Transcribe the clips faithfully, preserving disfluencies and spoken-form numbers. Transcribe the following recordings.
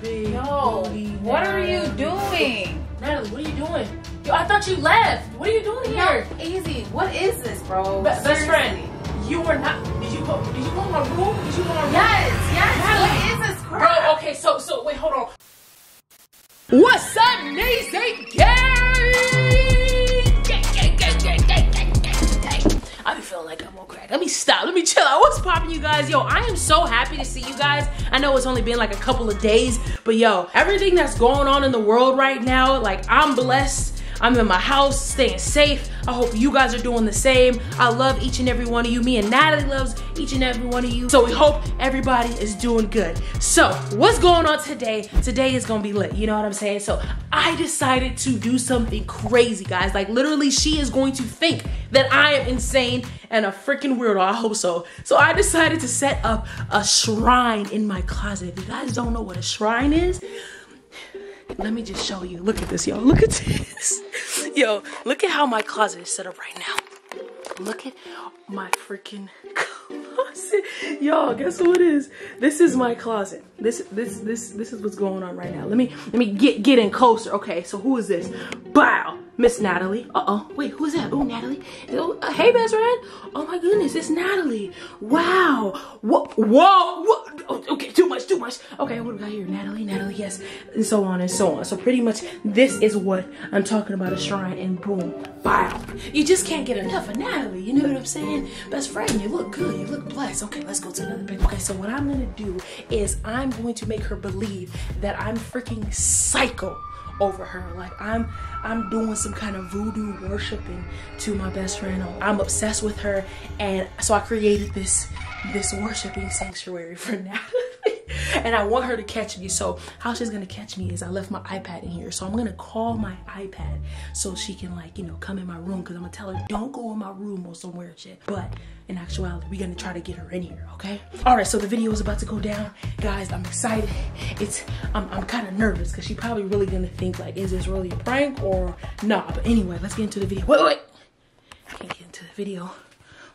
big Yo, booty. What are you doing? Natalie, what are you doing? Yo, I thought you left. What are you doing here? No, easy. What is this, bro? Be Seriously. Best friend, you were not. Did you go? Did you go in my room? Did you go in my room? Yes, yes. Natalie, what is this, crap? Bro? Okay, so so wait, hold on. What's up, niece? Hey, I be feeling like I'm on crack. Let me stop. Let me chill out. What's poppin', you guys? Yo, I am so happy to see you guys. I know it's only been like a couple of days, but yo, everything that's going on in the world right now, like, I'm blessed. I'm in my house, staying safe. I hope you guys are doing the same. I love each and every one of you. Me and Natalie loves each and every one of you. So we hope everybody is doing good. So what's going on today? Today is gonna be lit, you know what I'm saying? So I decided to do something crazy, guys. Like, literally, she is going to think that I am insane and a freaking weirdo. I hope so. So I decided to set up a shrine in my closet. If you guys don't know what a shrine is, let me just show you. Look at this, yo. Look at this. Yo, look at how my closet is set up right now. Look at my freaking closet. Yo, guess who it is? This is my closet. This this this this is what's going on right now. Let me let me get get in closer. Okay, so who is this? Bow. Miss Natalie. Uh-oh. Wait, who's that? Oh, Natalie. Oh, uh, hey, best friend. Oh my goodness, it's Natalie. Wow. Whoa. Whoa. Whoa. Okay, too much, too much. Okay, what do we got here? Natalie, Natalie, yes. And so on and so on. So pretty much this is what I'm talking about, a shrine, and boom. Wow. You just can't get enough of Natalie. You know what I'm saying? Best friend, you look good. You look blessed. Okay, let's go to another picture. Okay, so what I'm going to do is I'm going to make her believe that I'm freaking psycho over her. Like, I'm I'm doing some kind of voodoo worshiping to my best friend. I'm obsessed with her, and so I created this this worshiping sanctuary for Natalie. And I want her to catch me. So how she's gonna catch me is I left my iPad in here. So I'm gonna call my iPad so she can, like, you know, come in my room, because I'm gonna tell her don't go in my room or some weird shit. But in actuality, we're gonna try to get her in here, okay? All right, so the video is about to go down, guys. I'm excited. It's I'm, I'm kind of nervous because she probably really gonna think, like, is this really a prank or nah? But anyway, let's get into the video. Wait, wait, wait. I can't get into the video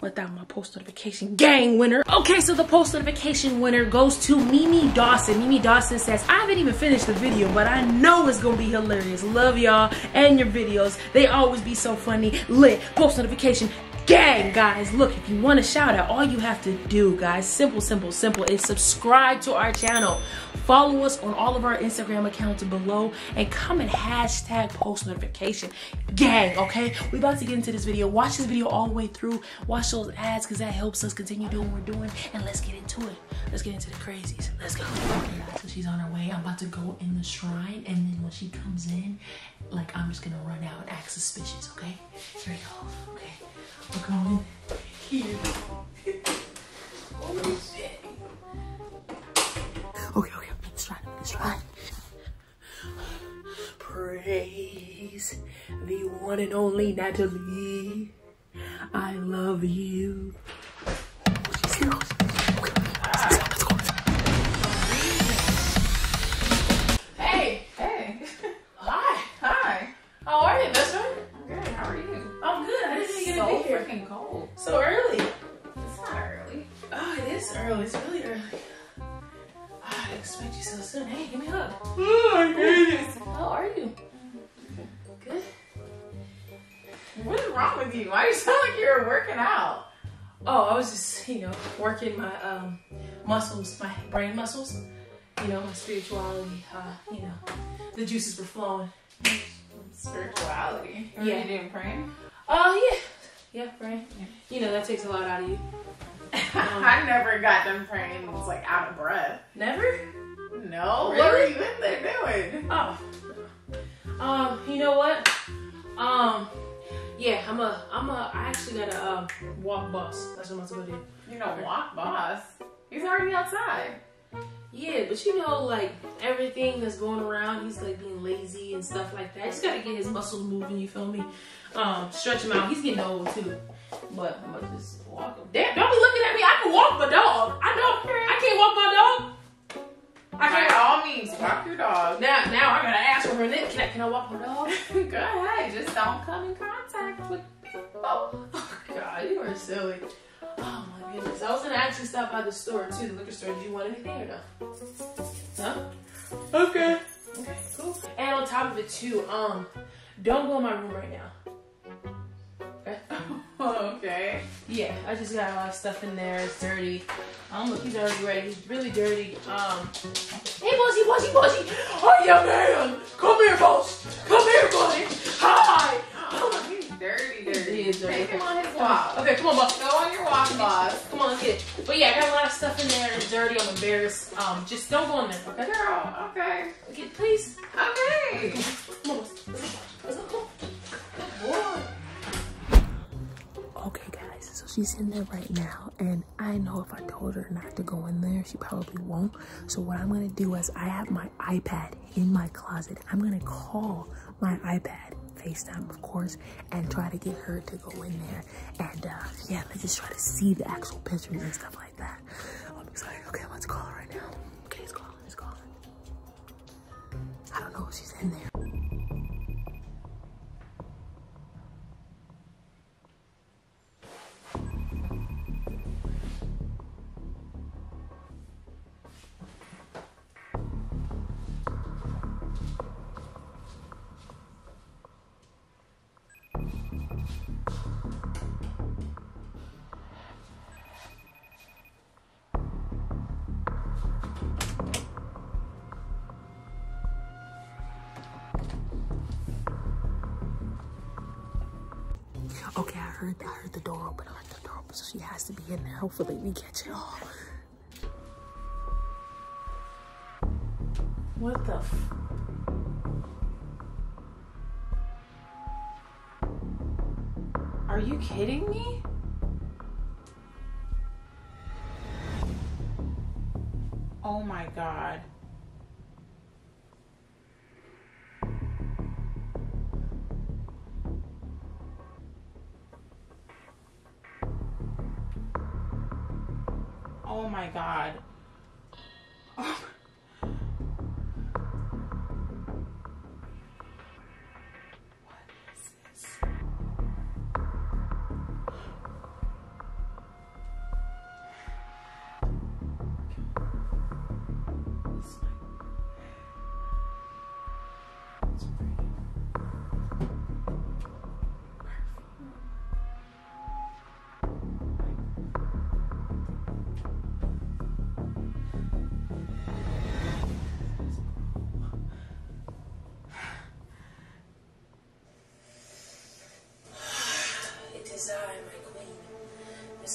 without my post notification gang winner. Okay, so the post notification winner goes to Mimi Dawson. Mimi Dawson says, I haven't even finished the video, but I know it's gonna be hilarious. Love y'all and your videos. They always be so funny. Lit. Post notification gang, guys. Look, if you want a shout out, all you have to do, guys, simple, simple, simple, is subscribe to our channel. Follow us on all of our Instagram accounts below and comment hashtag post notification gang, okay? We're about to get into this video. Watch this video all the way through. Watch those ads, because that helps us continue doing what we're doing. And let's get into it. Let's get into the crazies. Let's go. Okay, so she's on her way. I'm about to go in the shrine. And then when she comes in, like, I'm just going to run out and act suspicious, okay? Here we go. Okay. We're going here. Holy shit. Okay, okay. That's right. Praise the one and only Natalie. I love you. Let's go. Let's go. Hey. Hey. Hi. Hi. How are you, best friend? I'm good. How are you? I'm good. I didn't even get to be here. It's so freaking cold. So early. It's not early. Oh, it is early. It's really early. I expect you so soon. Hey, give me a hug. Oh, goodness. How are you? Good. What is wrong with you? Why do you sound like you're working out? Oh, I was just, you know, working my um, muscles, my brain muscles. You know, my spirituality. Uh, you know, the juices were flowing. Spirituality? What, yeah. Are you doing praying? Oh, uh, yeah. Yeah, praying. Yeah. You know, that takes a lot out of you. Um, I never got them praying and was like out of breath. Never? No. Really? What were you in there doing? Oh. Um, you know what? Um, yeah, I'm a, I'm a, I actually gotta uh, walk boss. That's what I'm supposed to do. You know, walk boss? He's already outside. Yeah, but you know, like, everything that's going around, he's like being lazy and stuff like that. I just gotta get his muscles moving, you feel me? Um, stretch him out. He's getting old too. But I'm gonna just walk him. Damn, don't be looking at me. I can walk my dog. I know. I can't walk my dog. I can't. By all means, walk your dog. Now, now I gotta ask for a minute. Can I, can I walk my dog? Go ahead. Just don't come in contact with people. Oh, God, you are silly. Oh, my goodness. I was gonna actually stop by the store, too, the liquor store. Do you want anything or no? Huh? Okay. Okay, cool. And on top of it too, um, don't go in my room right now. Okay. Okay. Yeah, I just got a lot of stuff in there. It's dirty. Um, look, he's already ready. He's really dirty. Um, hey, bossy, bossy, bossy. Oh, yeah, man. Come here, boss. Come here, buddy. Hi. Oh, he's dirty, dirty. He is dirty. Take him on his walk. Okay, come on, boss. Go on your walk, boss. Come on, let's get it. But yeah, I got a lot of stuff in there. It's dirty. I'm embarrassed. Um, just don't go in there, okay? Girl, okay. Okay, please. Okay. Come on, boss. Let's go. Come on. She's in there right now, and I know if I told her not to go in there, she probably won't. So what I'm gonna do is I have my iPad in my closet. I'm gonna call my iPad, FaceTime of course, and try to get her to go in there. And uh, yeah, let's just try to see the actual pictures and stuff like that. I'm excited. Okay, let's call her right now. Okay, let's call her, let's call her. I don't know if she's in there. Okay, I heard I heard the door open, I heard the door open, so she has to be in there. Hopefully we catch it all. What the f- Are you kidding me? Oh my God. Oh my God. Oh.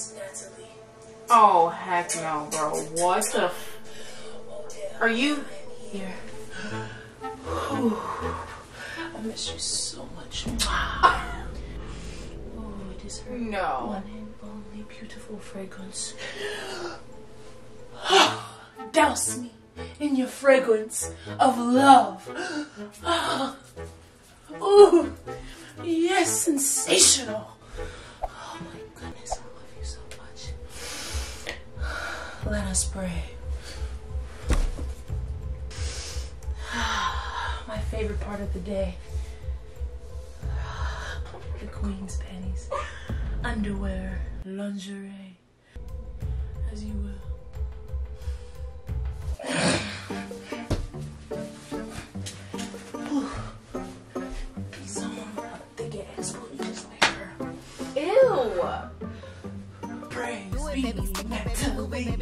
What is this? Oh heck no, bro. What the f- Are you here? I miss you so much. Oh, it is her. No. One and only beautiful fragrance. Douse me in your fragrance of love. Oh, yes, sensational. Let us pray. My favorite part of the day. The queen's panties, underwear, lingerie, as you will. Someone brought the gay expletives like her. Ew! Praise be Natalie.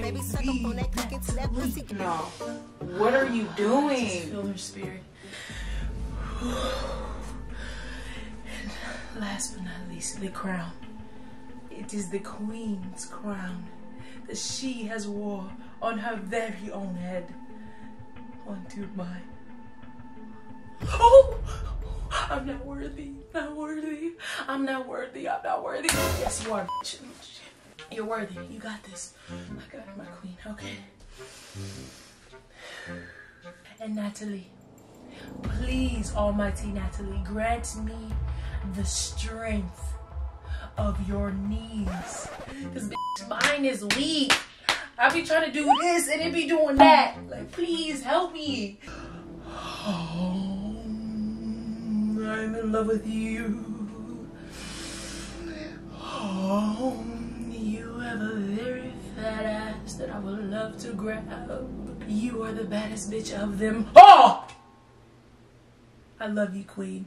Baby, suck up on that cock and slap pussy. No. What are you doing? I just feel her spirit. And last but not least, the crown. It is the queen's crown that she has wore on her very own head. Onto mine. Oh! I'm not worthy. Not worthy. I'm not worthy. I'm not worthy. Yes, you are, bitch. You're worthy. You got this. I got it, my queen. Okay. And Natalie, please, Almighty Natalie, grant me the strength of your knees. Because mine is weak. I be trying to do this and it be doing that. Like, please help me. Oh, I'm in love with you. Oh. You have a very fat ass that I would love to grab. You are the baddest bitch of them all. I love you, Queen,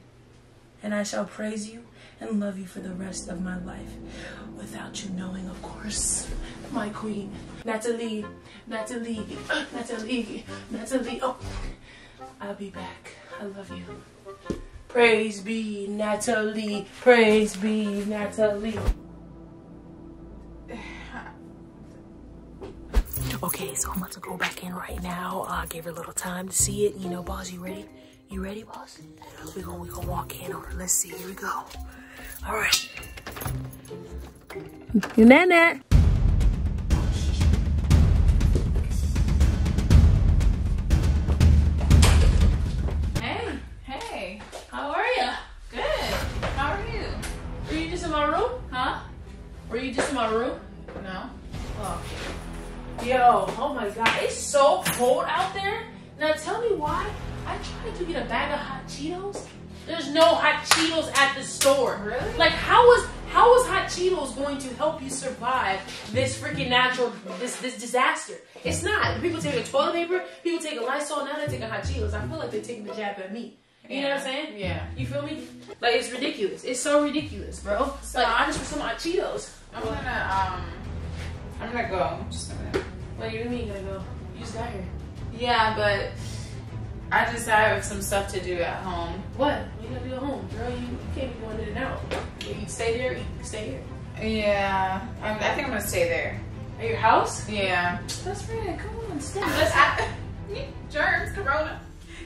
and I shall praise you and love you for the rest of my life. Without you knowing, of course, my queen. Natalie, Natalie, Natalie, Natalie. Oh, I'll be back. I love you. Praise be Natalie, praise be Natalie. Okay, so I'm about to go back in right now. Uh, give her a little time to see it. You know, boss, you ready? You ready, boss? We're gonna, we gonna walk in on her. Let's see, here we go. All right. Nana. Hey, hey. How are you? Good. How are you? Were you just in my room? Huh? Were you just in my room? No. Oh. Yo, oh my God, it's so cold out there. Now tell me why I tried to get a bag of hot Cheetos. There's no hot Cheetos at the store. Really? Like, how was how was hot Cheetos going to help you survive this freaking natural this this disaster? It's not. People take a toilet paper, people take a Lysol, now they take a hot Cheetos. I feel like they're taking a jab at me. You yeah. know what I'm saying? Yeah. You feel me? Like, it's ridiculous. It's so ridiculous, bro. So, like, I just want some hot Cheetos. I'm gonna um, I'm gonna go. I'm just gonna. What do you mean, gonna go? You just got here. Yeah, but I just have some stuff to do at home. What? What you gonna do at home, girl? You, you can't be going in and out. You can stay there. You can stay here. Yeah, I'm, I think I'm gonna stay there. At your house? Yeah. That's right. Come on, stay. Let's I, germs, corona.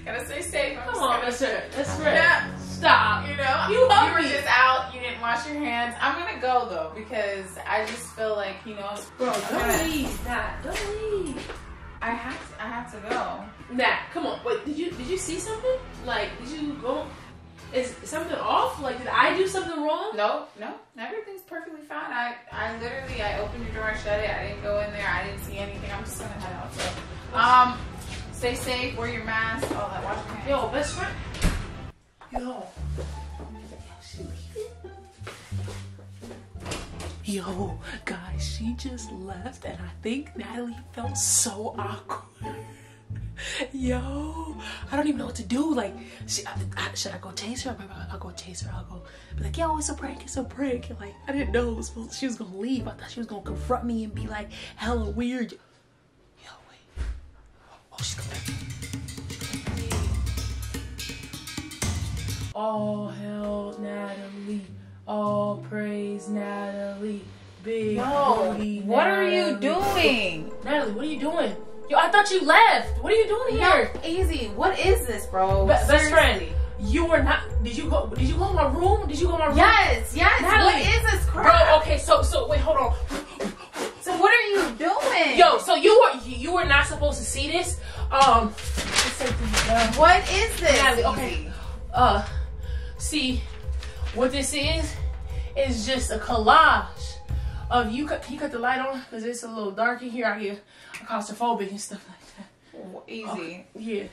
Gotta stay safe. I'm Come on, that's right. That's right. Yeah. Stop. You know, you, you were just out. You didn't wash your hands. I'm gonna go though because I just feel like, you know, bro, don't gonna, leave. Nah, don't leave. I have to. I have to go. Nah, come on. Wait, did you did you see something? Like, did you go? Is something off? Like, did I do something wrong? No, no. Everything's perfectly fine. I I literally I opened the door, I shut it. I didn't go in there. I didn't see anything. I'm just gonna head out. So, um, stay safe. Wear your mask. All that. Wash your hands. Yo, best friend. Yo. Yo, guys, she just left and I think Natalie felt so awkward. Yo, I don't even know what to do. Like, she, I, I, should I go chase her? I'll, I'll go chase her. I'll go be like, yo, it's a prank, it's a prank. And like, I didn't know it was supposed, she was gonna leave. I thought she was gonna confront me and be like, hella weird. Yo, wait. Oh, she's coming. All hail Natalie. All praise Natalie. Big no, Natalie. What are you doing? Natalie, what are you doing? Yo, I thought you left. What are you doing here? No, Ezee, what is this, bro? Be Seriously. Best friend, you were not. Did you go? Did you go in my room? Did you go in my room? Yes, yes. Natalie, what is this crap? Bro, okay. So, so wait, hold on. So, what are you doing? Yo, so you were you were not supposed to see this. Um, what is this? Natalie, okay. Uh. See, what this is, is just a collage of you. Can you cut the light on? Because it's a little dark in here. I get claustrophobic and stuff like that. Ezee. Oh, yeah.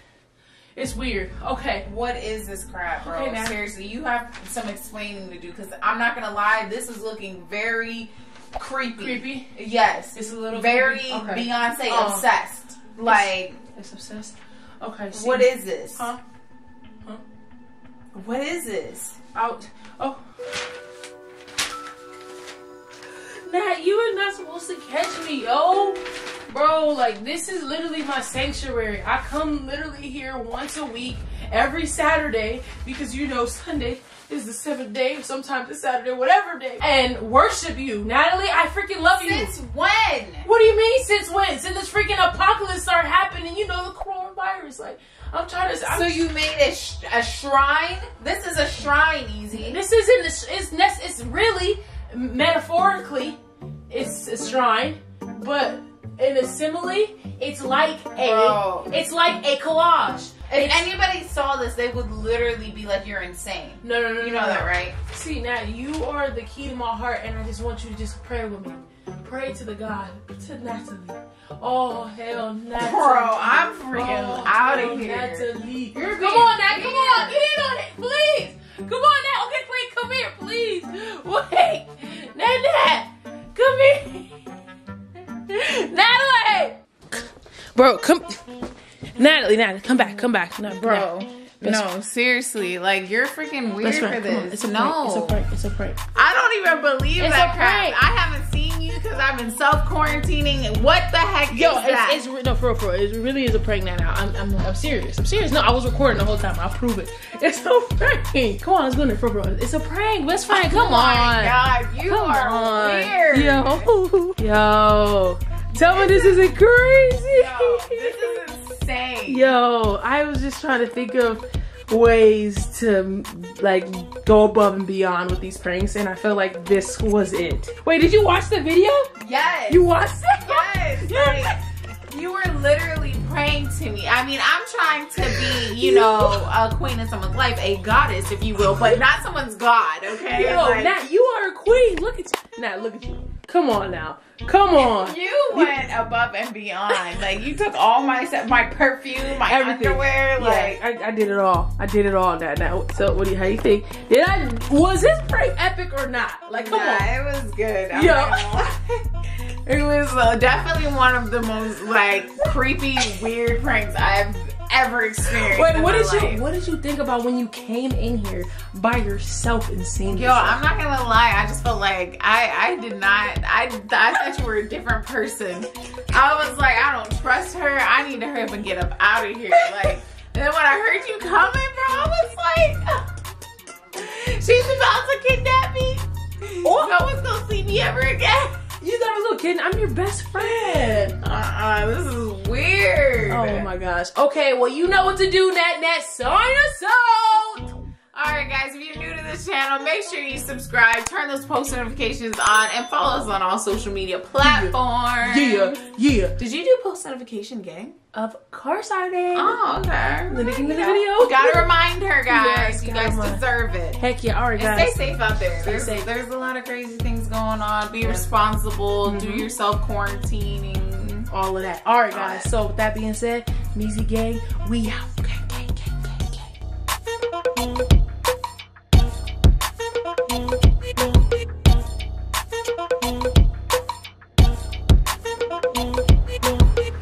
It's weird. Okay. What is this crap, bro? Okay, seriously, you have some explaining to do. Because I'm not going to lie, this is looking very creepy. Creepy? Yes. It's a little very okay. Beyonce um, obsessed. Like. It's, it's obsessed? Okay. See. What is this? Huh? What is this? Out. Oh. Nat, you are not supposed to catch me, yo. Bro, like, this is literally my sanctuary. I come literally here once a week, every Saturday, because, you know, Sunday is the seventh day, sometimes it's Saturday, whatever day, and worship you. Natalie, I freaking love you. Since when? What do you mean, since when? Since this freaking apocalypse started happening, you know, the coronavirus, like, I'm trying to. I'm so you made a, sh a shrine? This is a shrine, Ezee. This isn't. A it's It's really metaphorically, it's a shrine, but in a simile, it's like a. Bro. It's like a collage. If it's, anybody saw this, they would literally be like, "You're insane." No, no, no. You know no, that, right? See, now you are the key to my heart, and I just want you to just pray with me. Pray to the God, to Natalie. Oh, hell, Natalie. Bro, I'm freaking oh, out of here. Natalie. You're come on, Nat, come on. Get in on it, please. Come on, Nat. Okay, wait, come here, please. Wait. Nat, Nat. Come here. Natalie. Bro, come. Natalie, Natalie, come back, come back. No, bro. Now. No, seriously, like you're freaking weird for this. It's a no, it's a prank. It's a prank. I don't even believe it's that crap. I haven't seen you because I've been self quarantining. What the heck Yo, is it's, that? It's, it's no, for real, for real. It really is a prank now. now. I'm, I'm, I'm serious. I'm serious. No, I was recording the whole time. I'll prove it. It's a prank. Come on, let's go in there, for real. It's a prank. Let's find. Come oh my on. God, you Come are on. weird. Yo, yo. Tell me this, this isn't crazy. Yo, this is insane. Yo, I was just trying to think of ways to like go above and beyond with these pranks, and I feel like this was it. Wait, did you watch the video? Yes. You watched it? Yes. Yes. Like, you were literally praying to me. I mean, I'm trying to be, you know, a queen in someone's life, a goddess, if you will, but not someone's god, okay? Yo, like, Nat, you are a queen. Look at you. Nat, look at you. Come on now. Come on. You went you, above and beyond. Like, you took all my stuff, my perfume, my everything. underwear. Yeah, like, I, I did it all. I did it all that night. So, what do you, how do you think? Did I, was this prank epic or not? Like, come nah, on. It was good. I'm Yo. It was uh, definitely one of the most, like, creepy, weird pranks I've ever experienced. Wait, what did life. you what did you think about when you came in here by yourself and seeing Yo, yourself? I'm not gonna lie, I just felt like I I did not I I thought you were a different person. I was like, I don't trust her. I need to hurry up and get up out of here. Like, then when I heard you coming, bro, I was like, she's about to kidnap me. Oh. No one's gonna see me ever again. You thought I was a little kid? I'm your best friend. Uh-uh, this is weird. Oh my gosh. Okay, well, you know what to do, Nat Nat. Sign us out. Alright, guys, if you're new to this channel, make sure you subscribe, turn those post notifications on, and follow us on all social media platforms. Yeah, yeah. yeah. Did you do post notification, gang? Of course I did. Oh, okay. Living in the video. Gotta remind her, guys. Yes, you guys remind. deserve it. Heck yeah. All right, guys. And stay safe out there. Stay there's, safe. There's a lot of crazy things going on. Be yeah. responsible. Mm-hmm. Do yourself quarantining. All of that. All right, guys. All right. So, with that being said, Meezy Gang, we out. Okay.